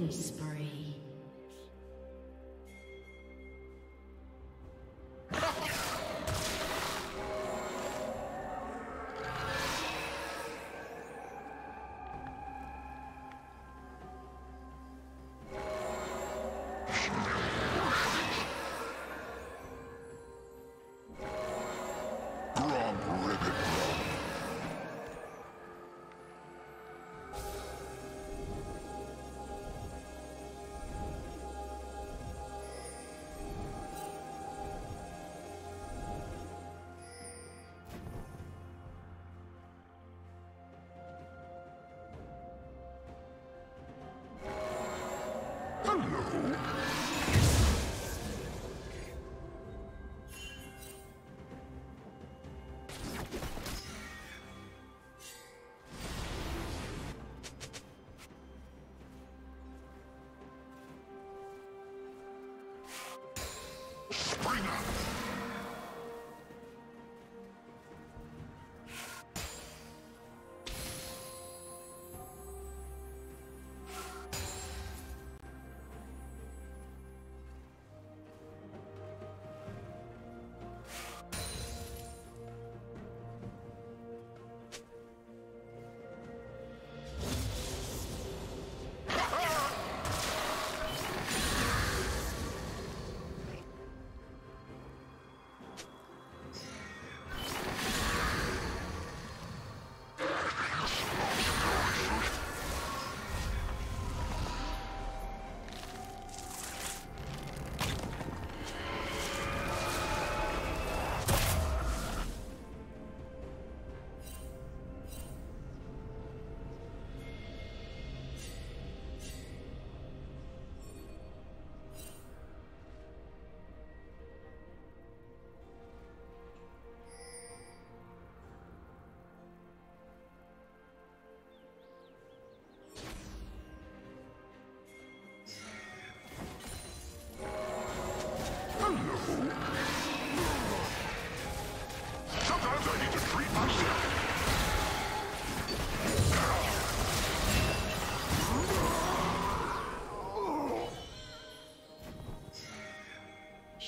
killing spree.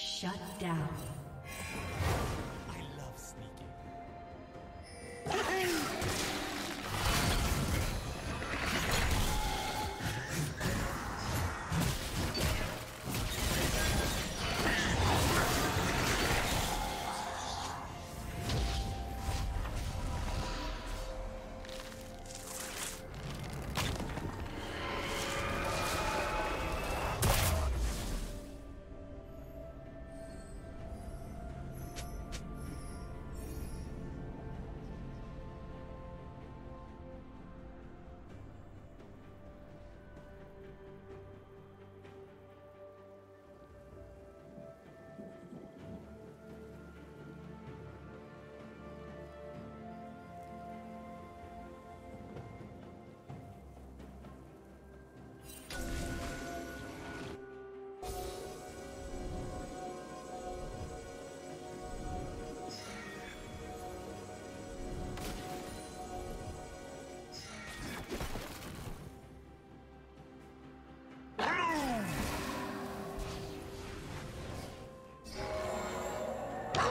Shut down. I love sneaking.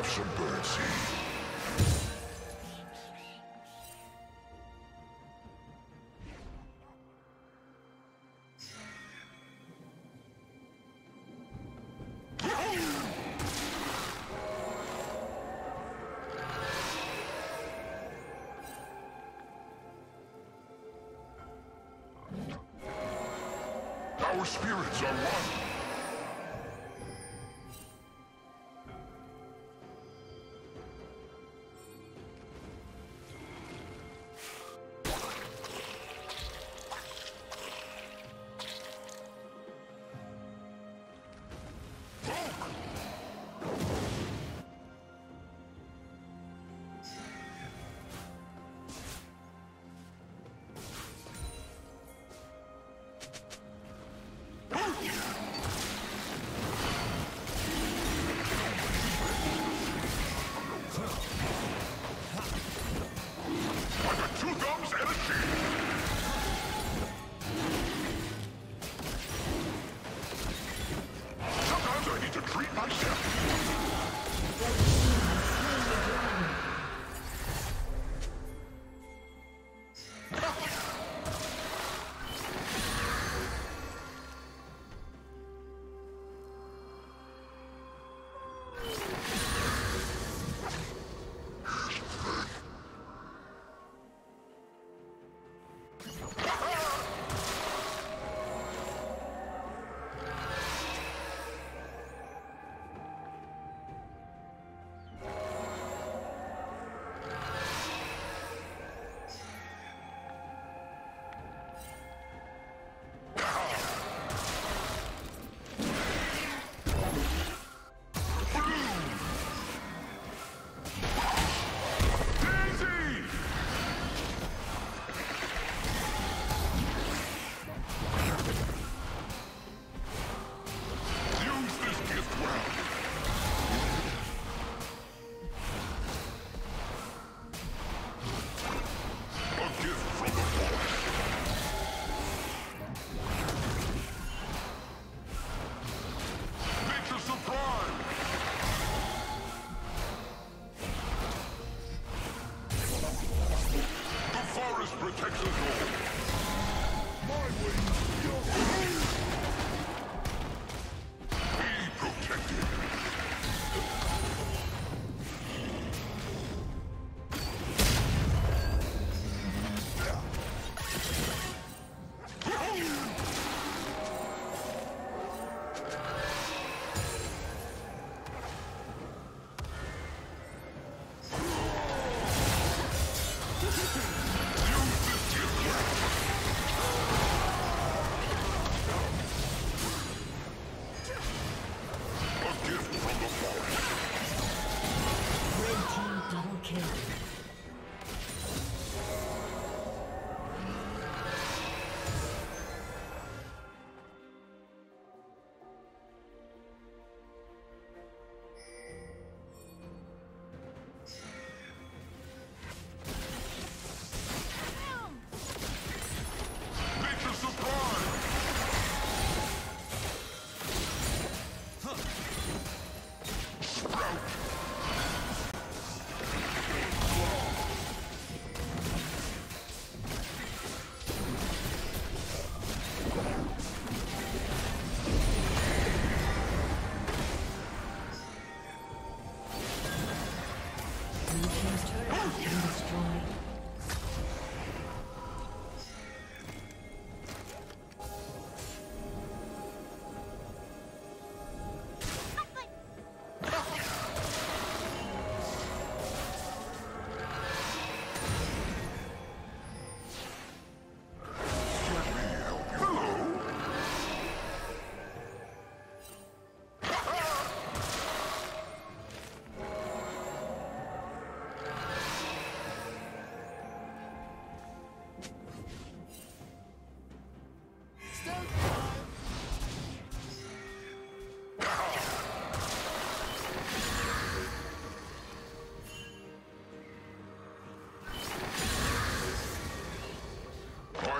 Some birdseed. Our spirits are one. Yeah.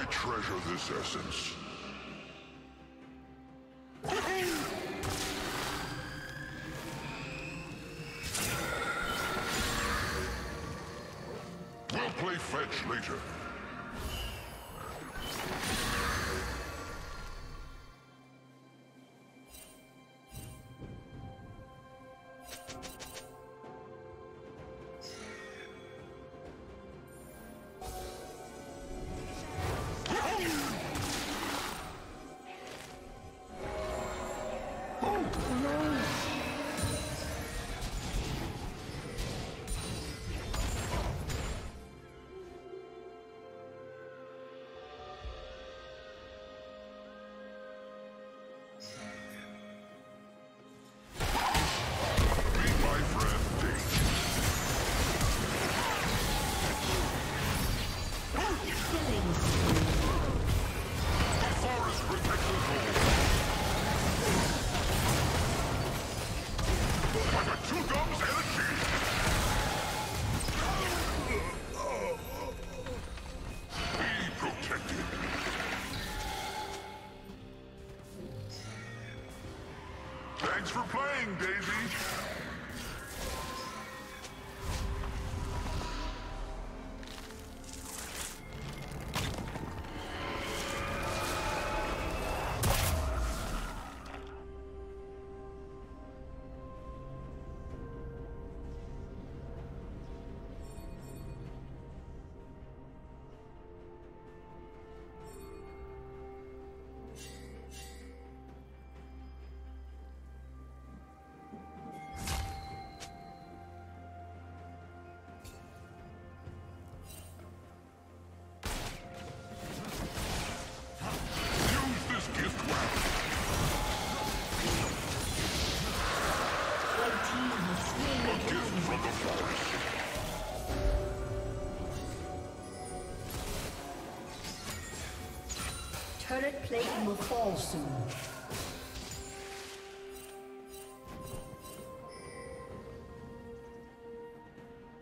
Treasure this essence. We'll play fetch later. Thanks for playing, Daisy! Turret plate will fall soon.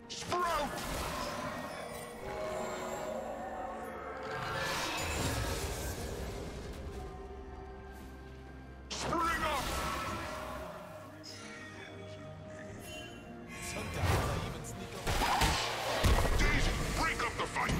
Sprout! Spring up! Sometimes I even sneak up. Daisy, break up the fight!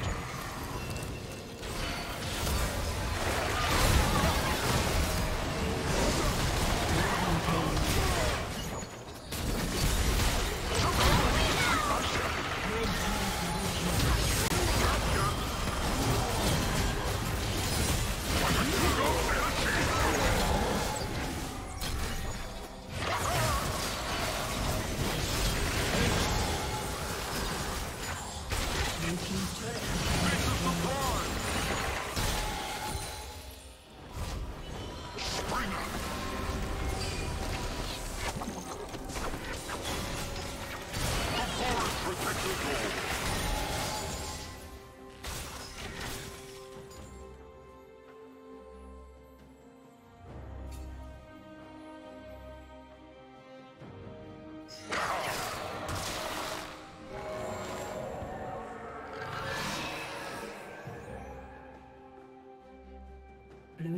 Blue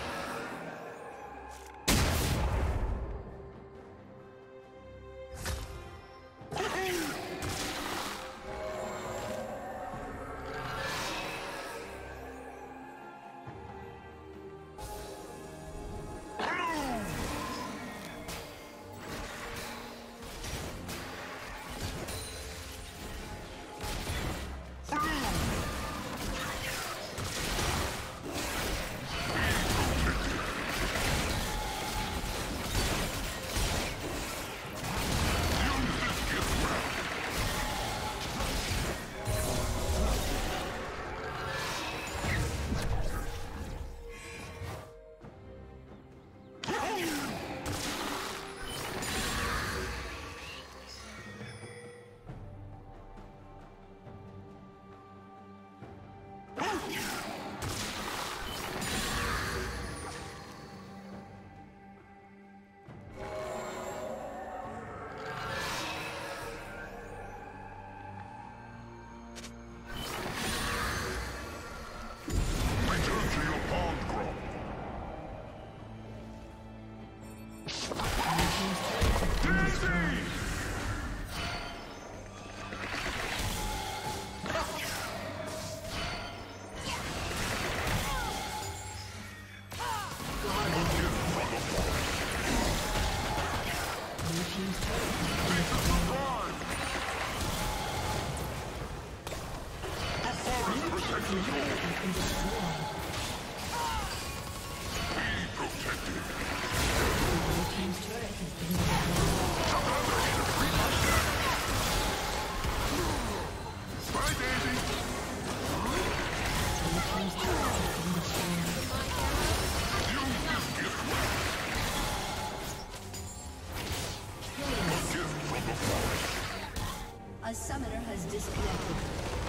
A summoner has disconnected.